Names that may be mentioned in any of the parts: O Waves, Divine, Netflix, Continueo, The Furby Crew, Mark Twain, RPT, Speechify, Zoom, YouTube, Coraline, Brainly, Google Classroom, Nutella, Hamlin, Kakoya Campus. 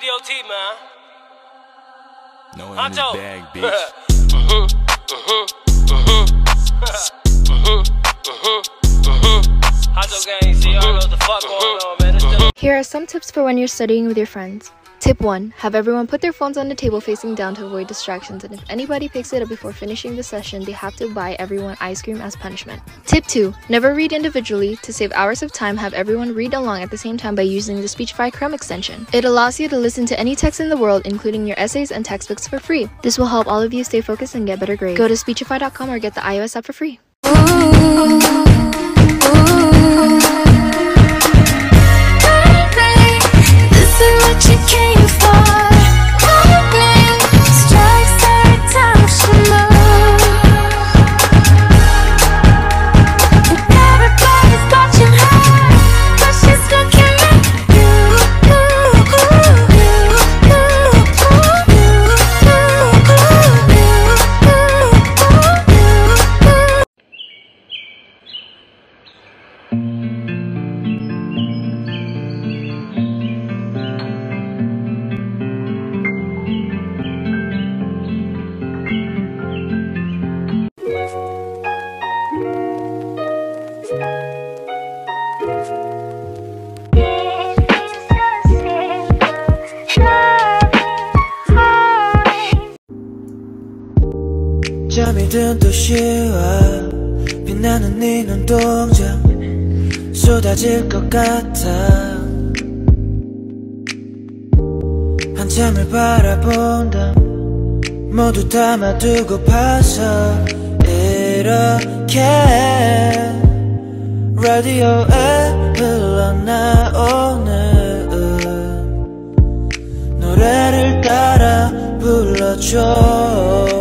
to DOT, man. No, I'm in the bag, bitch. Here are some tips for when you're studying with your friends. Tip 1. Have everyone put their phones on the table facing down to avoid distractions, and if anybody picks it up before finishing the session, they have to buy everyone ice cream as punishment. Tip 2. Never read individually. To save hours of time, have everyone read along at the same time by using the Speechify Chrome extension. It allows you to listen to any text in the world, including your essays and textbooks, for free. This will help all of you stay focused and get better grades. Go to Speechify.com or get the iOS app for free. 잠이 든 도시와 빛나는 네 눈동자 쏟아질 것 같아 한참을 바라본다 모두 담아두고 봐서 이렇게 라디오에 흘러나오는 노래를 따라 불러줘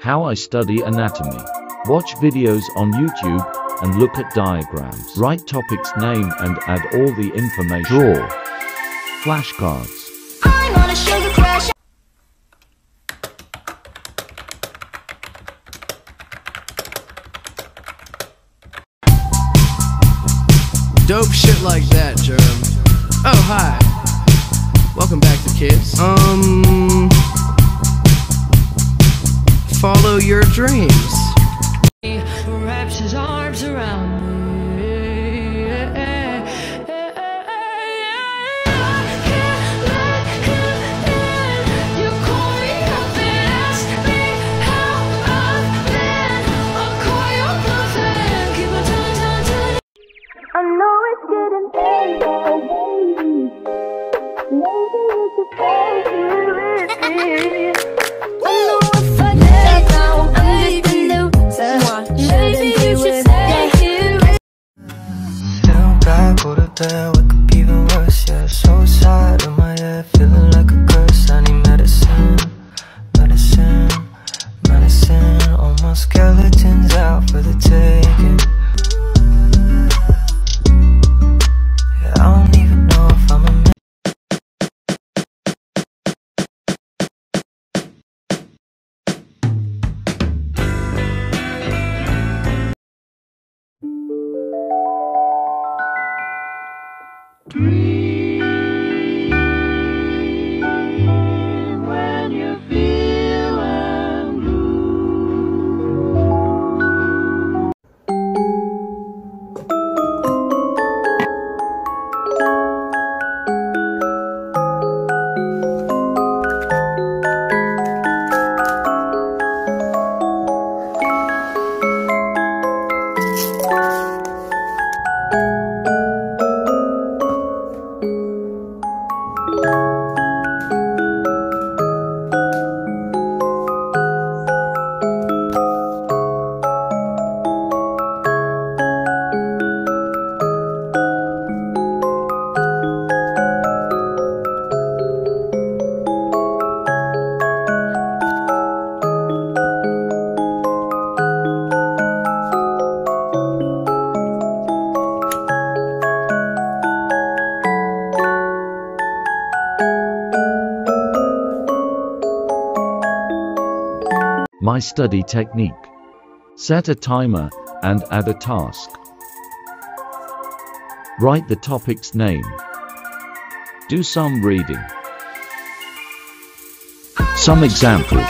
How I study anatomy. Watch videos on YouTube and look at diagrams. Write topics name and add all the information. Draw flashcards. I wanna show you crash. Dope shit like that, Germ. Oh, hi. Welcome back to kids. Follow your dreams. He wraps his arms around me. I can't let you in. You call me up. skeletons out for the taking. Yeah, I don't even know if I'm a man. My study technique. Set a timer and add a task. Write the topic's name. Do some reading. Some examples.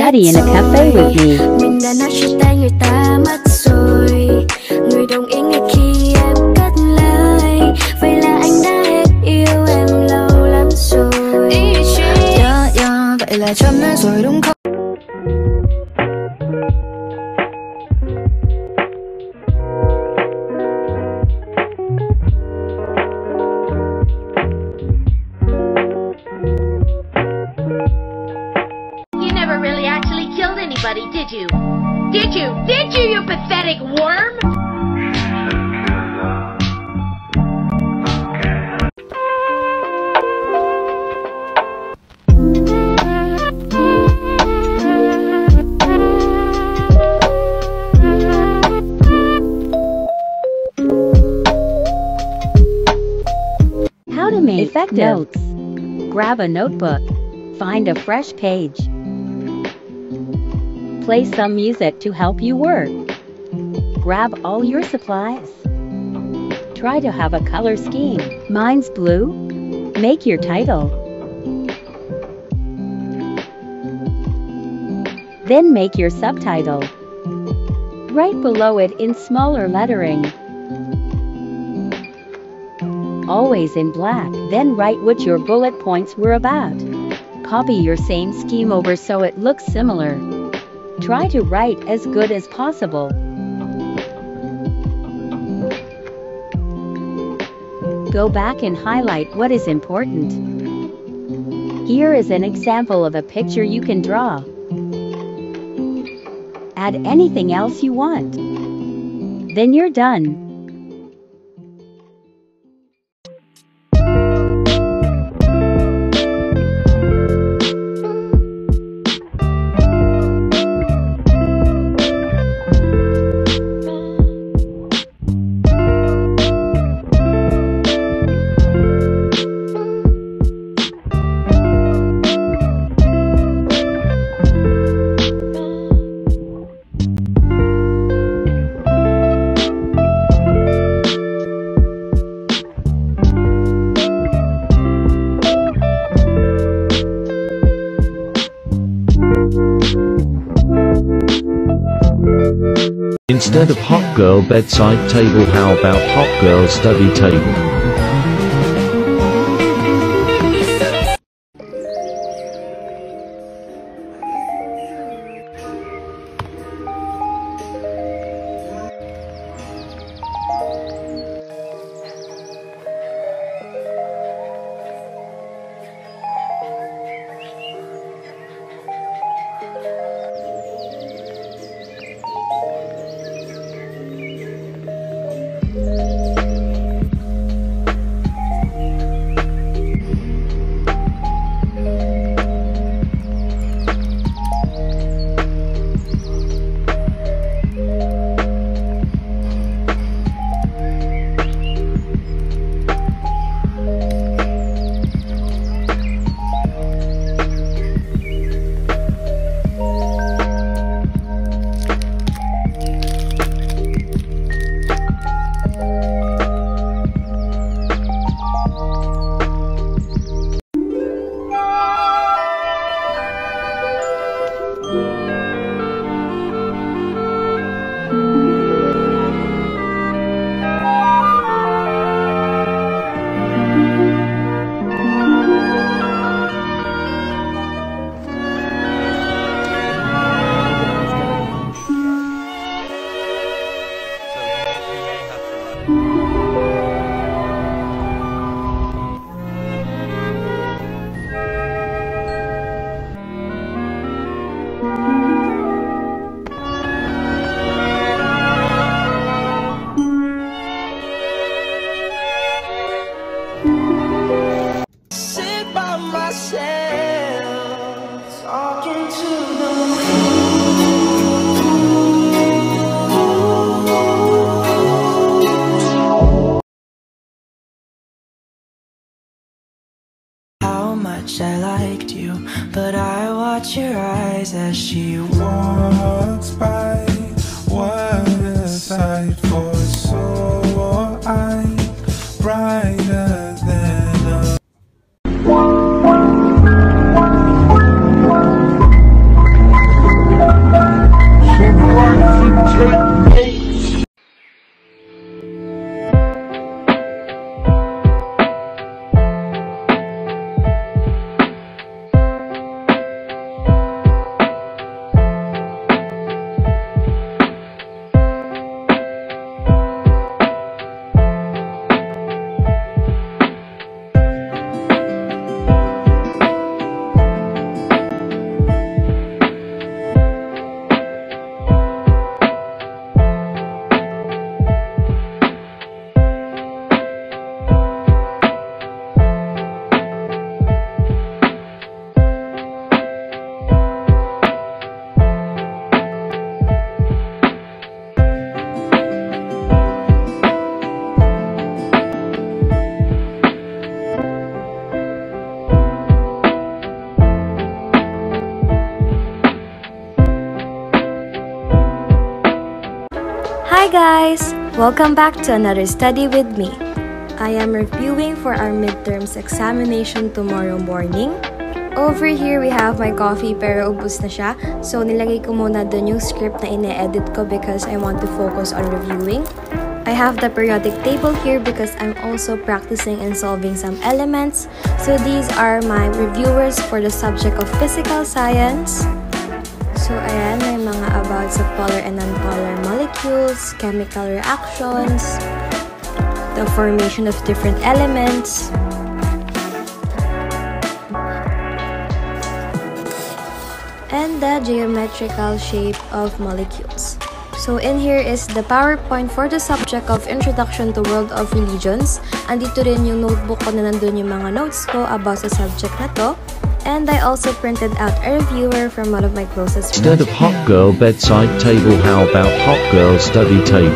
Study in a cafe with me. Mình đã nói chia tay người ta mất rồi. Người đồng ý ngay khi em cất lời. Vậy là anh đã hết yêu em lâu lắm rồi. Yeah, yeah, vậy là chấm hết rồi đúng không? Did you, you pathetic worm? How to make effective notes. Grab a notebook. Find a fresh page. Play some music to help you work. Grab all your supplies. Try to have a color scheme. Mine's blue. Make your title. Then make your subtitle. Right below it in smaller lettering. Always in black. Then write what your bullet points were about. Copy your same scheme over so it looks similar. Try to write as good as possible. Go back and highlight what is important. Here is an example of a picture you can draw. Add anything else you want. Then you're done. Instead of hot girl bedside table, how about hot girl study table? I liked you, but I watch your eyes as she walks by. What a sight for sore eyes, brighter than a she wants to take me. Hi guys! Welcome back to another study with me. I am reviewing for our midterms examination tomorrow morning. Over here, we have my coffee pero ubos na siya. So, nilagay ko muna dun yung script na ine-edit ko because I want to focus on reviewing. I have the periodic table here because I'm also practicing and solving some elements. So, these are my reviewers for the subject of physical science. So, ayan, may mga about sa polar and nonpolar molecules, chemical reactions, the formation of different elements. And the geometrical shape of molecules. So, in here is the PowerPoint for the subject of Introduction to World of Religions. Andito rin yung notebook ko na nandun yung mga notes ko about sa subject na to. And I also printed out a reviewer from one of my closest friends. Instead of hot girl bedside table, how about hot girl study table?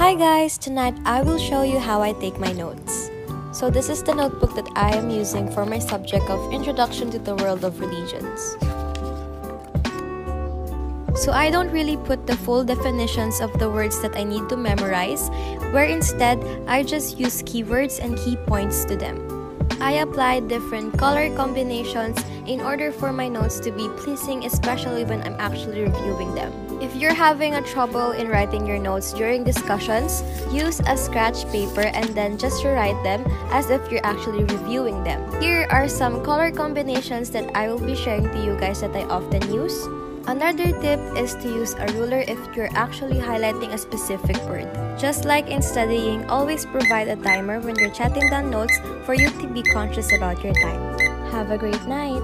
Hi guys, tonight I will show you how I take my notes. So this is the notebook that I am using for my subject of Introduction to the World of Religions. So I don't really put the full definitions of the words that I need to memorize, where instead I just use keywords and key points to them. I applied different color combinations in order for my notes to be pleasing, especially when I'm actually reviewing them. If you're having a trouble in writing your notes during discussions, use a scratch paper and then just rewrite them as if you're actually reviewing them. Here are some color combinations that I will be sharing to you guys that I often use. Another tip is to use a ruler if you're actually highlighting a specific word. Just like in studying, always provide a timer when you're jotting down notes for you to be conscious about your time. Have a great night!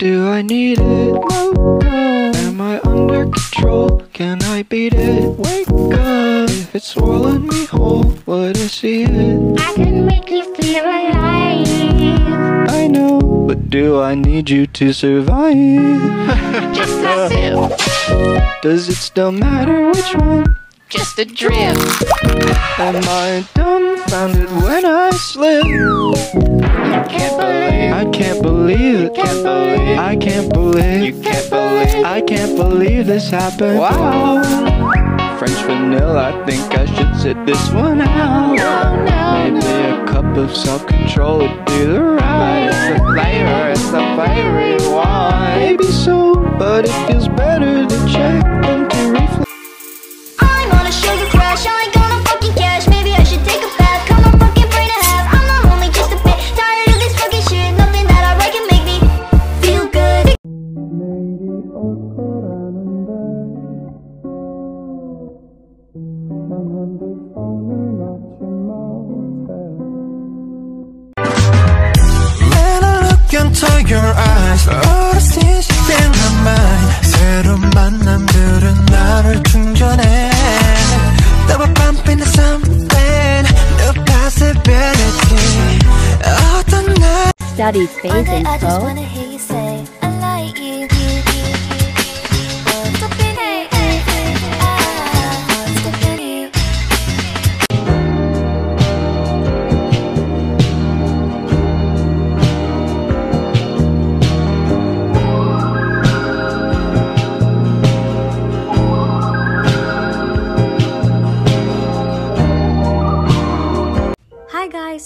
Do I need it? Whoa, no. Am I under control? Can I beat it? Wake up! If it's swallowed me whole, would I see it? I can make you feel alive. I know, but do I need you to survive? Just a sip. Does it still matter which one? Just a drip. Am I dumbfounded when I slip? I can't believe this happened. Wow. French vanilla, I think I should sit this one out. Maybe a cup of self-control would be the right. It's a fiery wine. Maybe so, but it feels better to check than to reflect. Study space info.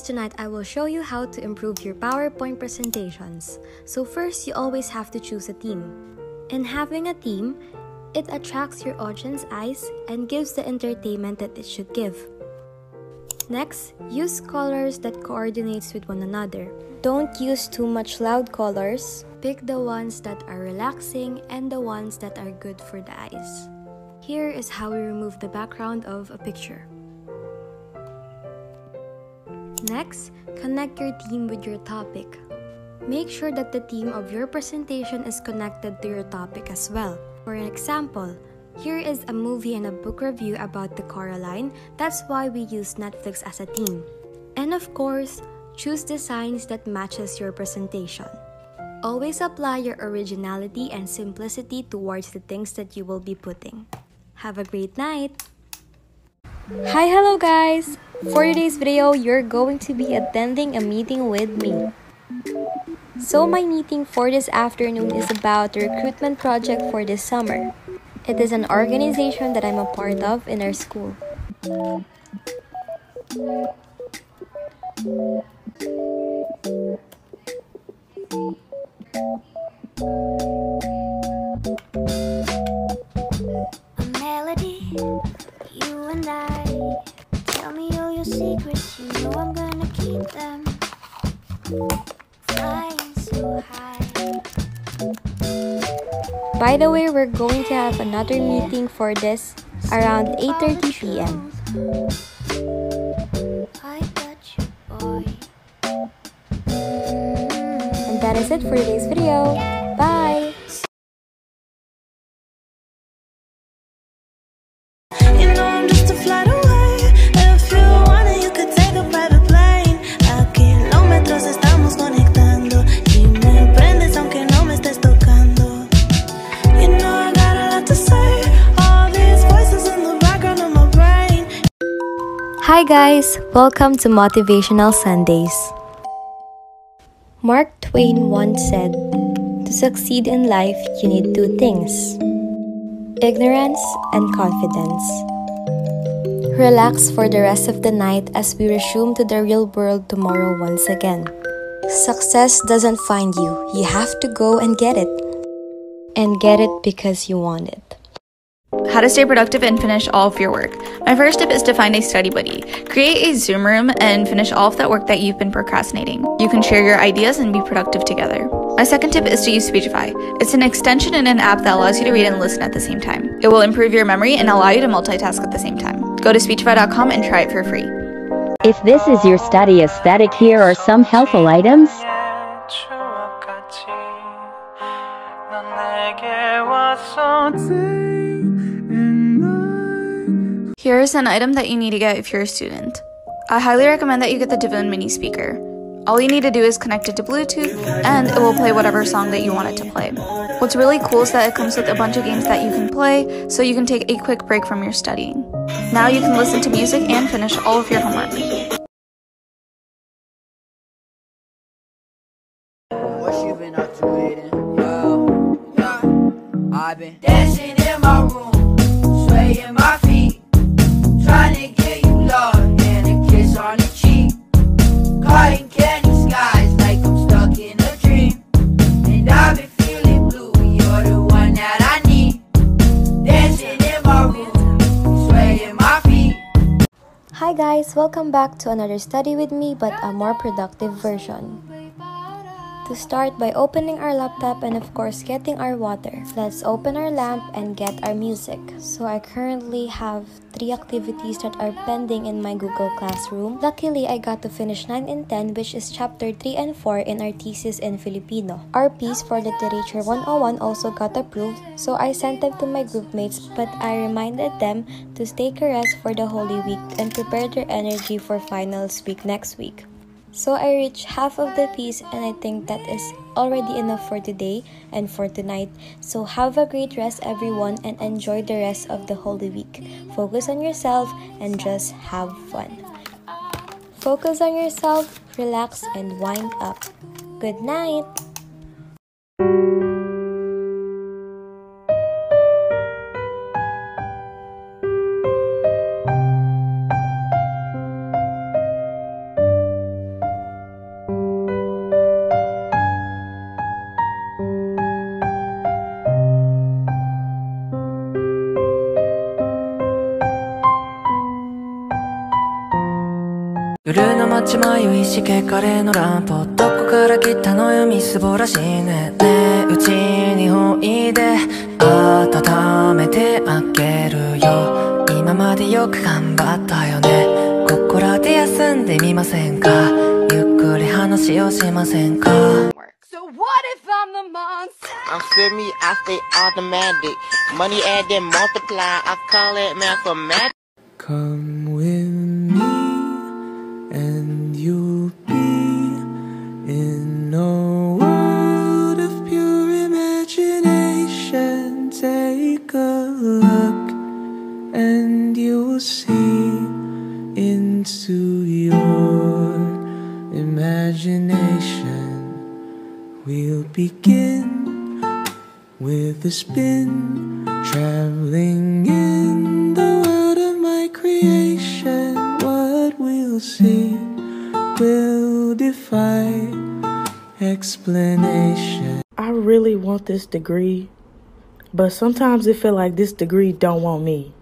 Tonight I will show you how to improve your PowerPoint presentations. So first, you always have to choose a theme. And having a theme, it attracts your audience's eyes and gives the entertainment that it should give. Next, use colors that coordinates with one another. Don't use too much loud colors. Pick the ones that are relaxing and the ones that are good for the eyes. Here is how we remove the background of a picture. Next, connect your theme with your topic. Make sure that the theme of your presentation is connected to your topic as well. For example, here is a movie and a book review about the Coraline. That's why we use Netflix as a theme. And of course, choose designs that matches your presentation. Always apply your originality and simplicity towards the things that you will be putting. Have a great night! Hi, hello guys! For today's video, you're going to be attending a meeting with me. So my meeting for this afternoon is about the recruitment project for this summer. It is an organization that I'm a part of in our school. A melody, you and I. Tell me all your secrets, you know I'm gonna keep them. Flying so high. By the way, we're going to have another meeting for this around 8:30 p.m. And that is it for today's video. Bye! Hi guys! Welcome to Motivational Sundays. Mark Twain once said, "To succeed in life, you need two things: ignorance and confidence." Relax for the rest of the night as we resume to the real world tomorrow once again. Success doesn't find you. You have to go and get it. And get it because you want it. How to stay productive and finish all of your work. My first tip is to find a study buddy. Create a Zoom room and finish all of that work that you've been procrastinating. You can share your ideas and be productive together. My second tip is to use Speechify. It's an extension and an app that allows you to read and listen at the same time. It will improve your memory and allow you to multitask at the same time. Go to speechify.com and try it for free. If this is your study aesthetic, here are some helpful items. Here is an item that you need to get if you're a student. I highly recommend that you get the Divine mini speaker. All you need to do is connect it to Bluetooth and it will play whatever song that you want it to play. What's really cool is that it comes with a bunch of games that you can play, so you can take a quick break from your studying. Now you can listen to music and finish all of your homework. What you been up to lately? Yo, I've been dancing in my room, swaying my feet. Trying to get you love and a kiss on the cheek. Caught in candy skies like I'm stuck in a dream. And I've been feeling blue, you're the one that I need. Dancing in my room, swaying my feet. Hi guys, welcome back to another study with me, but a more productive version. To start by opening our laptop and of course getting our water. Let's open our lamp and get our music. So I currently have 3 activities that are pending in my Google Classroom. Luckily, I got to finish 9 and 10, which is chapter 3 and 4 in our thesis in Filipino. Our piece for Literature 101 also got approved, so I sent them to my group mates, but I reminded them to take a rest for the Holy Week and prepare their energy for finals week next week. So I reached half of the piece and I think that is already enough for today and for tonight. So have a great rest everyone and enjoy the rest of the Holy Week. Focus on yourself and just have fun. Focus on yourself, relax and wind up. Good night!夜の街迷いしけかれの乱歩どこから来たのよみすぼらしいねねえうちにおいで温めてあげるよ今までよく頑張ったよねここらで休んでみませんかゆっくり話をしませんか So what if I'm the monster? I'm feel me, I stay automatic Money add and multiply, I call it mathematics Come with me And you'll be in a world of pure imagination. Take a look and you'll see into your imagination. We'll begin with a spin, traveling in the world of my creation. What we'll see will defy explanation. I really want this degree, but sometimes it feels like this degree don't want me.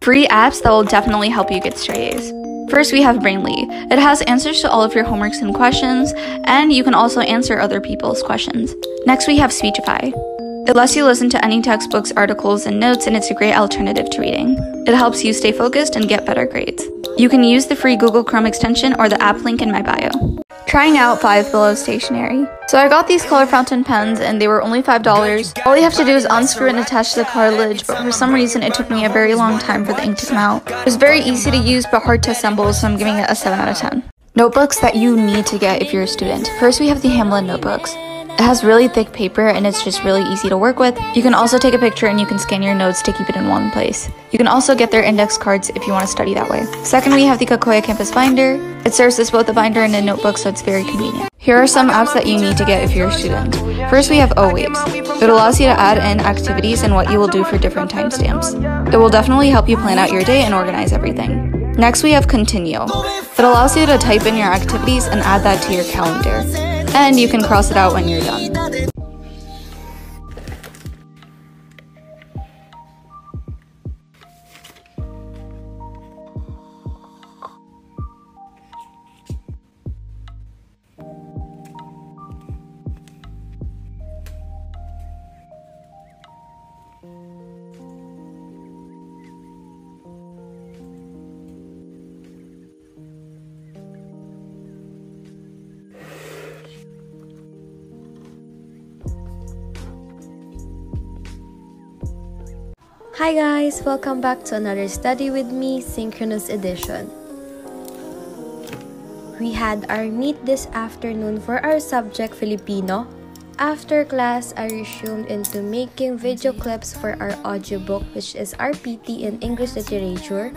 Free apps that will definitely help you get straight A's. First, we have Brainly. It has answers to all of your homeworks and questions, and you can also answer other people's questions. Next, we have Speechify. It lets you listen to any textbooks, articles, and notes, and it's a great alternative to reading. It helps you stay focused and get better grades. You can use the free Google Chrome extension or the app link in my bio. trying out Five Below stationery. So I got these color fountain pens and they were only $5. All you have to do is unscrew and attach the cartilage, but for some reason it took me a very long time for the ink to come out. It was very easy to use but hard to assemble, so I'm giving it a 7 out of 10. Notebooks that you need to get if you're a student. First we have the Hamlin notebooks. It has really thick paper and it's just really easy to work with. You can also take a picture and you can scan your notes to keep it in one place. You can also get their index cards if you want to study that way. Second, we have the Kakoya Campus binder. It serves as both a binder and a notebook, so it's very convenient. Here are some apps that you need to get if you're a student. First, we have O Waves. It allows you to add in activities and what you will do for different timestamps. It will definitely help you plan out your day and organize everything. Next, we have Continueo. It allows you to type in your activities and add that to your calendar. And you can cross it out when you're done. Hi guys, welcome back to another study with me, synchronous edition. We had our meet this afternoon for our subject Filipino. After class, I resumed into making video clips for our audiobook, which is RPT in English literature.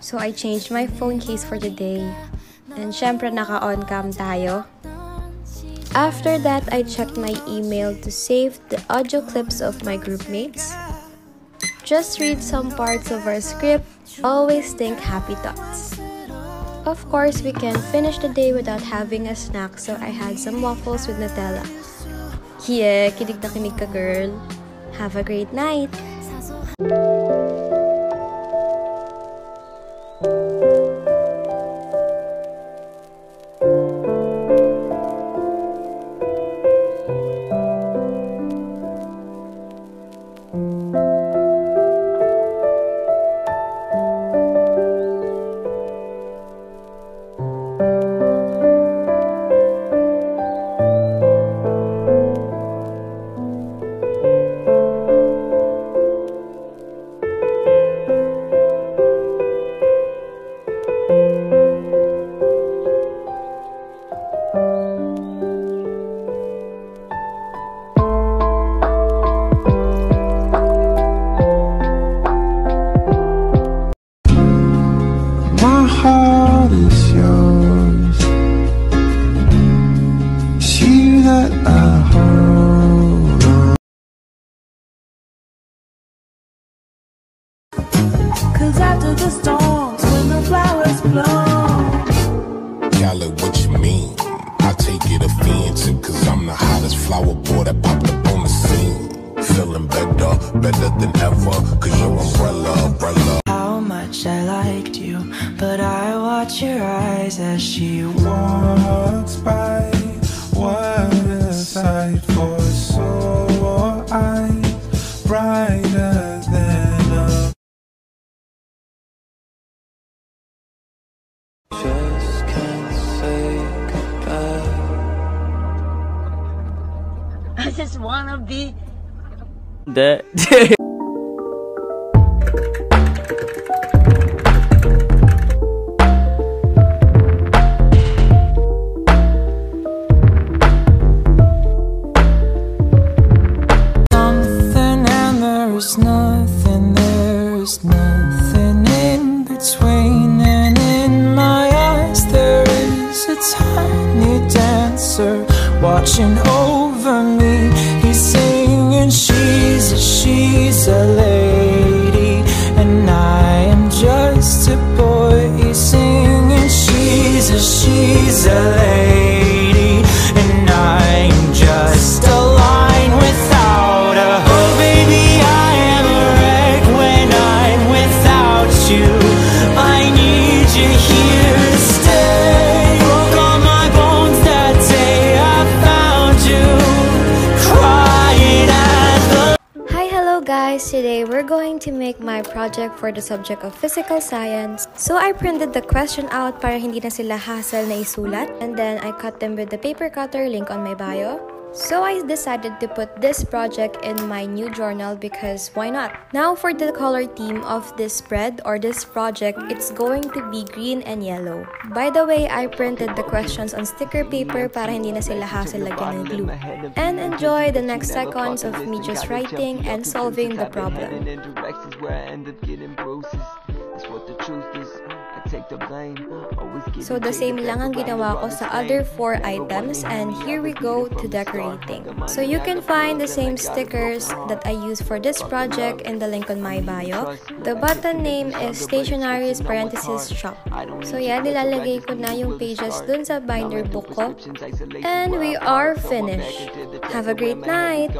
So I changed my phone case for today. And syempre naka-on cam tayo. After that, I checked my email to save the audio clips of my groupmates. Just read some parts of our script, always think happy thoughts. Of course, we can't finish the day without having a snack, so I had some waffles with Nutella. Yeah, kilig na kilig ka girl. Have a great night! Today we're going to make my project for the subject of physical science. So I printed the question out para hindi na sila hassle na isulat. And then I cut them with the paper cutter, link on my bio. So I decided to put this project in my new journal because why not? Now for the color theme of this spread or this project, it's going to be green and yellow. By the way, I printed the questions on sticker paper para hindi na sila hassle lagyan ng glue. And enjoy the next seconds of me just writing and solving the problem. So the same lang ang ginawa ko sa other 4 items, and here we go to decorating. So you can find the same stickers that I use for this project in the link on my bio. The button name is Stationaries /shop. So yan, nilalagay ko na yung pages dun sa binder book ko. And we are finished. Have a great night!